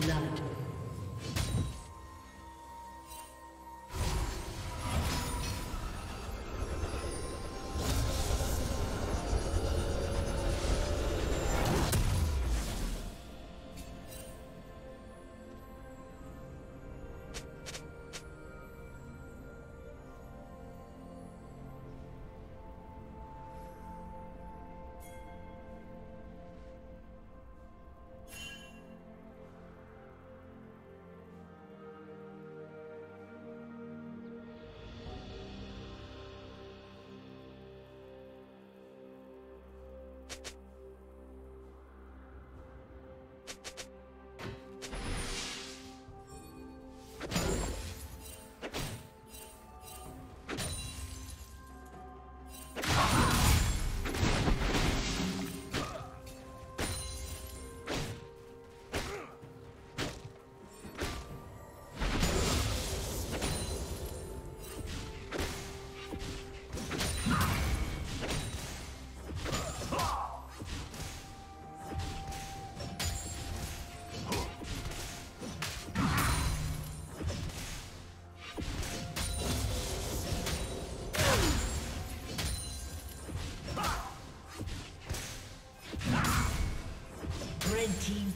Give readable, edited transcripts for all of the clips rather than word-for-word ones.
blood. Team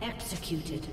Executed.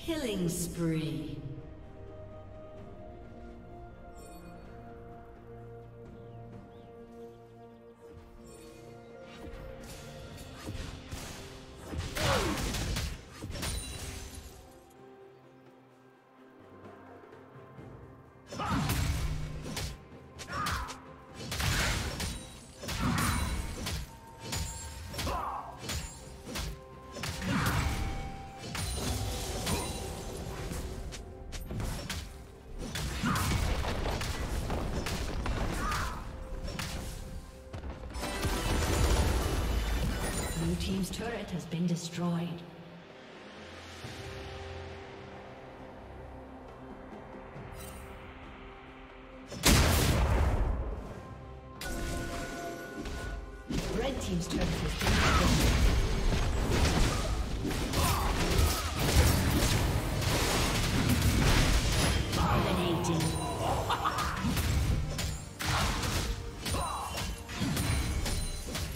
Killing spree. Team's turret has been destroyed. Red team's turret has been destroyed.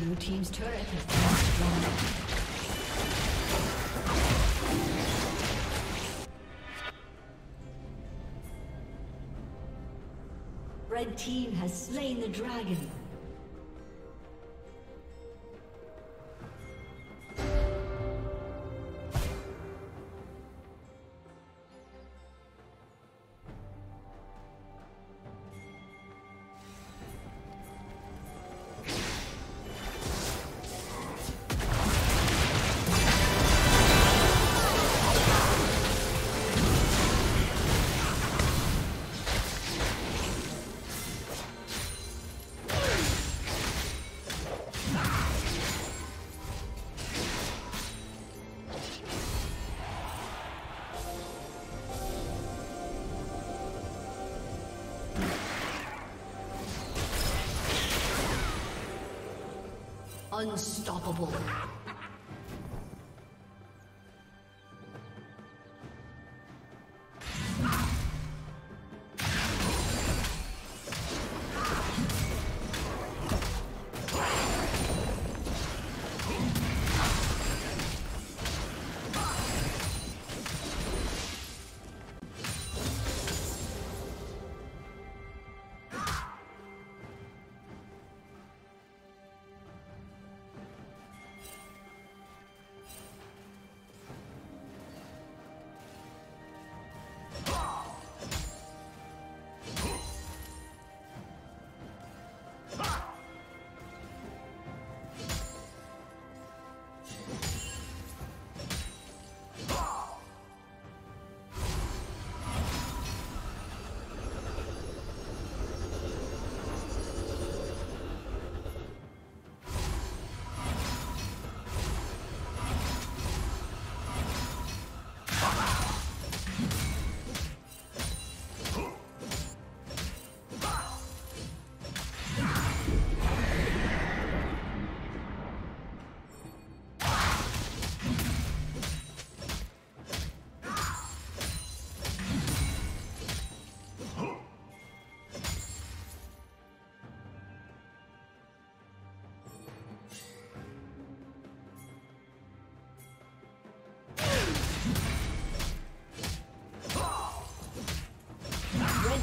Blue team's turret has been destroyed. Red team has slain the dragon. Unstoppable.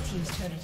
Team's turret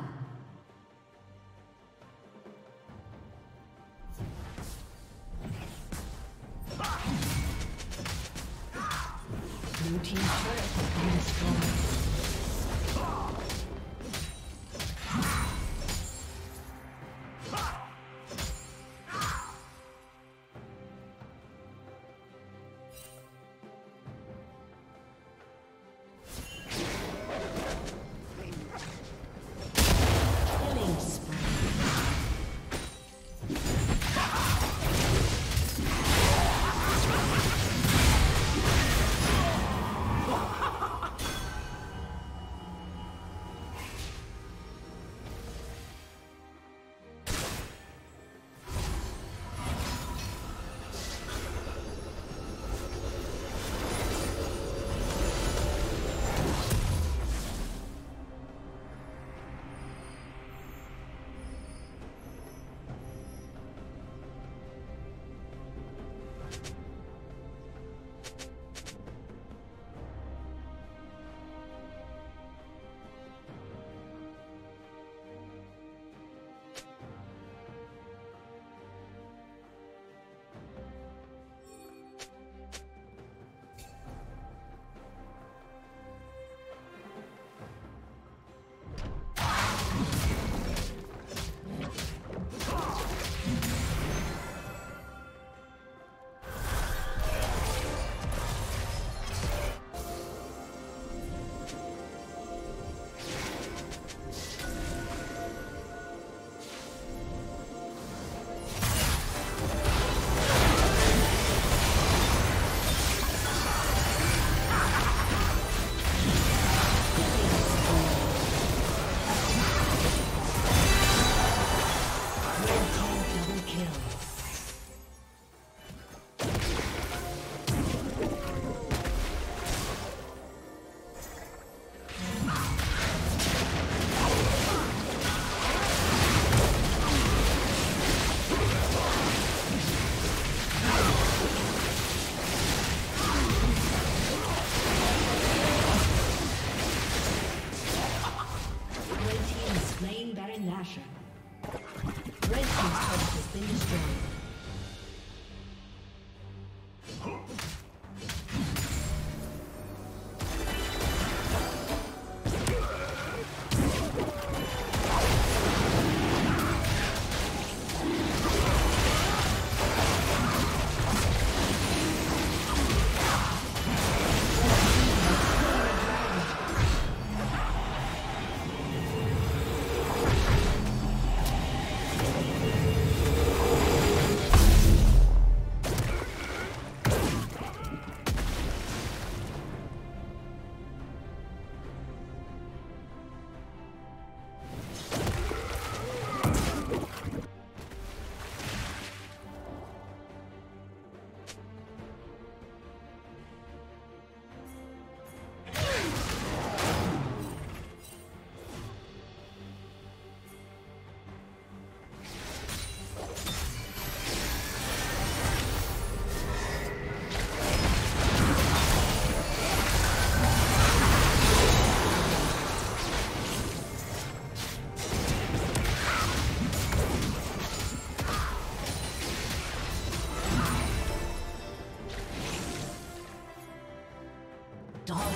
Blue team's turret has been destroyed.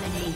Dominating.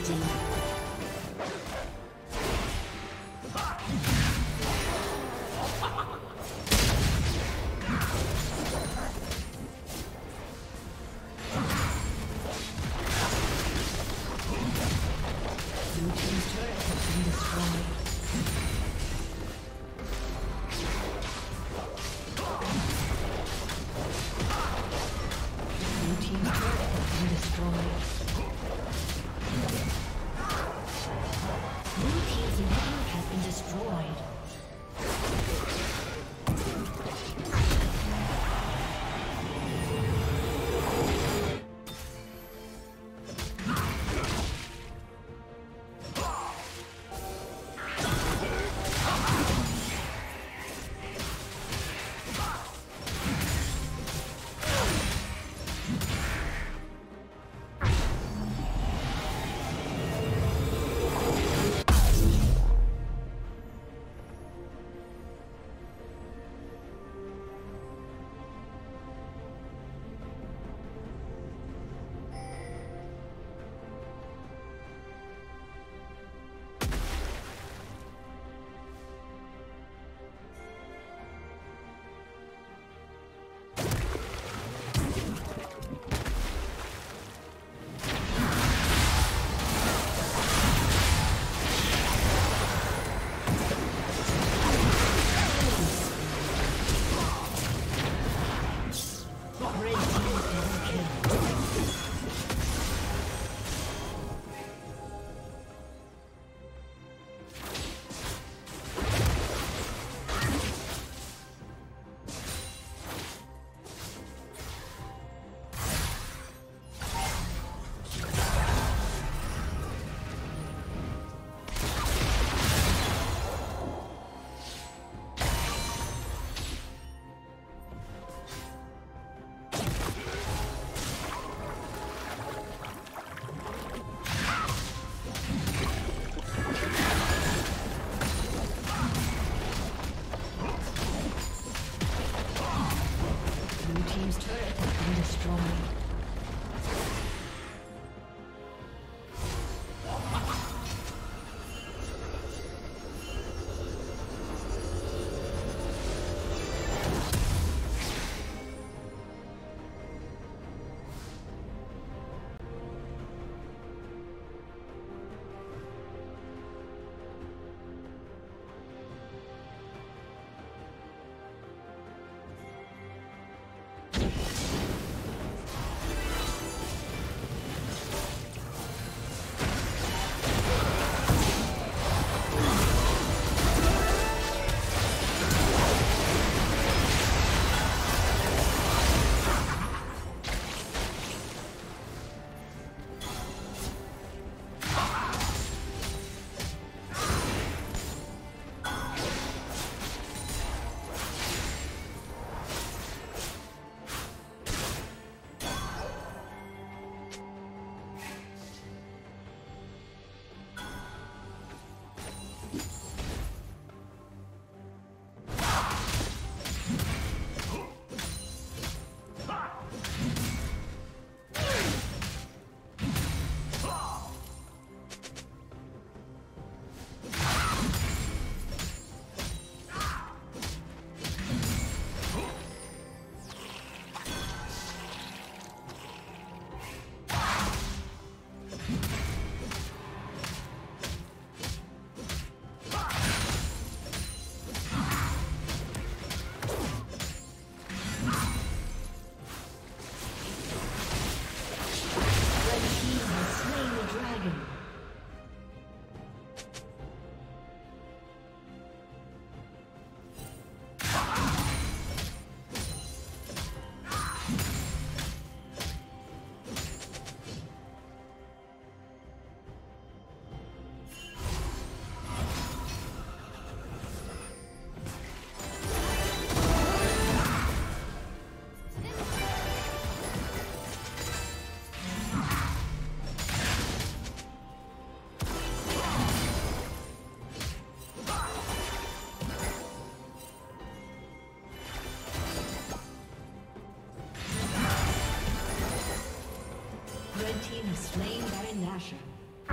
Slain Baron Nashor.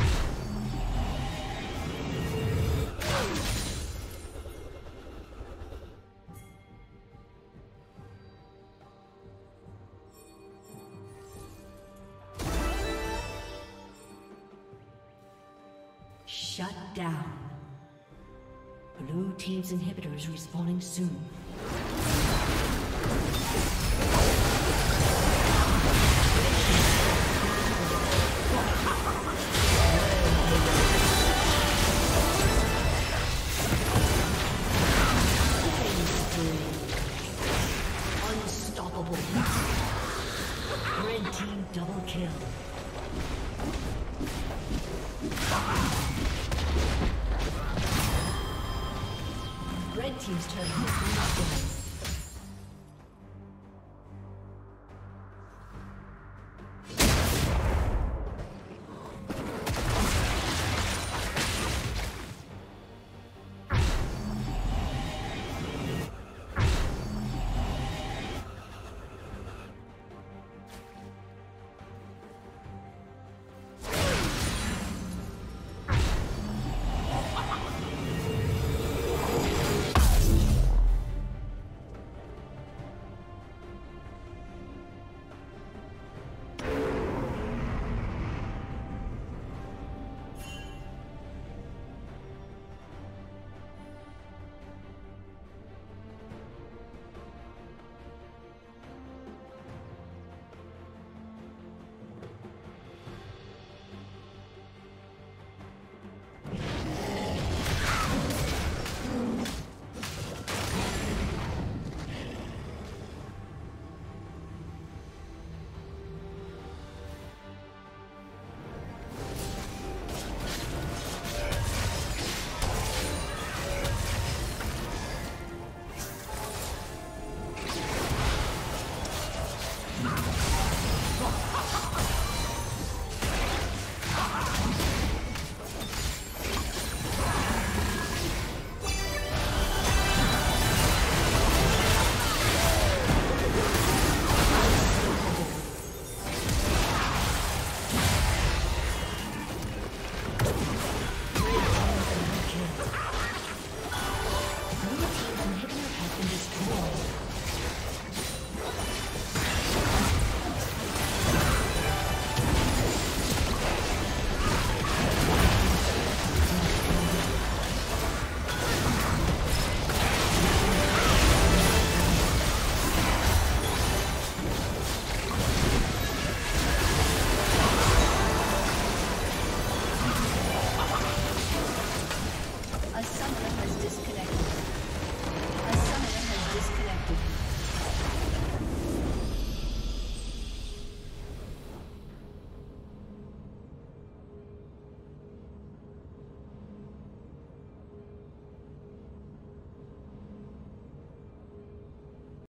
Shut down. Blue team's inhibitors respawning soon. Unstoppable. Red team double kill.